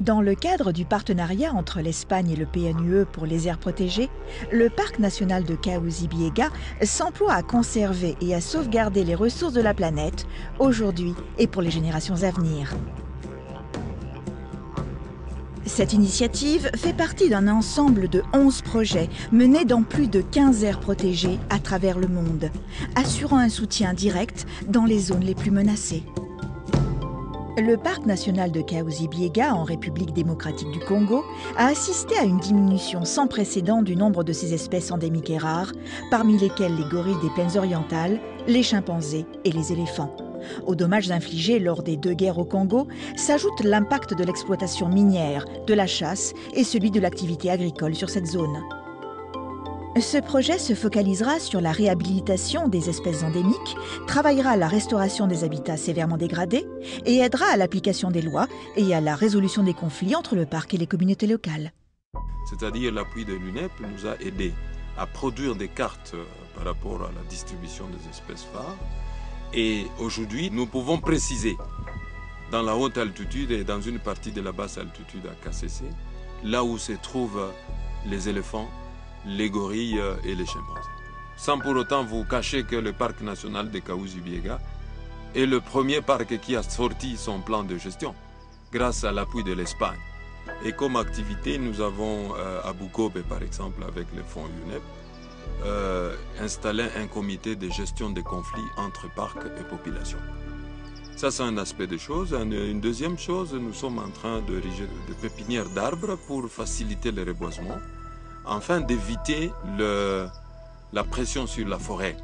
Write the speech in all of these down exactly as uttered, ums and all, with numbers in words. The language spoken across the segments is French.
Dans le cadre du partenariat entre l'Espagne et le P N U E pour les aires protégées, le parc national de Kahuzi-Biega s'emploie à conserver et à sauvegarder les ressources de la planète, aujourd'hui et pour les générations à venir. Cette initiative fait partie d'un ensemble de onze projets menés dans plus de quinze aires protégées à travers le monde, assurant un soutien direct dans les zones les plus menacées. Le parc national de Kahuzi-Biega en République démocratique du Congo a assisté à une diminution sans précédent du nombre de ses espèces endémiques et rares, parmi lesquelles les gorilles des plaines orientales, les chimpanzés et les éléphants. Aux dommages infligés lors des deux guerres au Congo s'ajoute l'impact de l'exploitation minière, de la chasse et celui de l'activité agricole sur cette zone. Ce projet se focalisera sur la réhabilitation des espèces endémiques, travaillera à la restauration des habitats sévèrement dégradés et aidera à l'application des lois et à la résolution des conflits entre le parc et les communautés locales. C'est-à-dire l'appui de l'U N E P nous a aidés à produire des cartes par rapport à la distribution des espèces phares. Et aujourd'hui, nous pouvons préciser dans la haute altitude et dans une partie de la basse altitude à K C C, là où se trouvent les éléphants, les gorilles et les chimpanzés. Sans pour autant vous cacher que le parc national de Kahuzi-Biega est le premier parc qui a sorti son plan de gestion grâce à l'appui de l'Espagne. Et comme activité, nous avons euh, à Bukoba, par exemple, avec le fonds U N E P, euh, installé un comité de gestion des conflits entre parcs et populations. Ça, c'est un aspect des choses. Une deuxième chose, nous sommes en train d'ériger des pépinières d'arbres pour faciliter le reboisement, afin d'éviter la pression sur la forêt,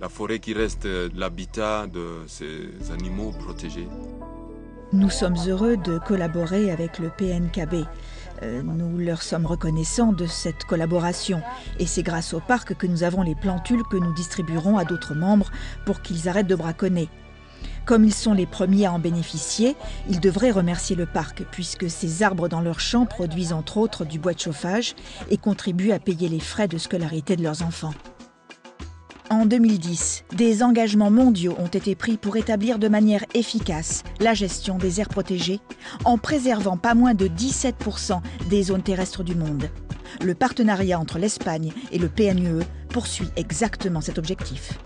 la forêt qui reste l'habitat de ces animaux protégés. Nous sommes heureux de collaborer avec le P N K B. Euh, nous leur sommes reconnaissants de cette collaboration et c'est grâce au parc que nous avons les plantules que nous distribuerons à d'autres membres pour qu'ils arrêtent de braconner. Comme ils sont les premiers à en bénéficier, ils devraient remercier le parc, puisque ces arbres dans leurs champs produisent entre autres du bois de chauffage et contribuent à payer les frais de scolarité de leurs enfants. En deux mille dix, des engagements mondiaux ont été pris pour établir de manière efficace la gestion des aires protégées, en préservant pas moins de dix-sept pour cent des zones terrestres du monde. Le partenariat entre l'Espagne et le P N U E poursuit exactement cet objectif.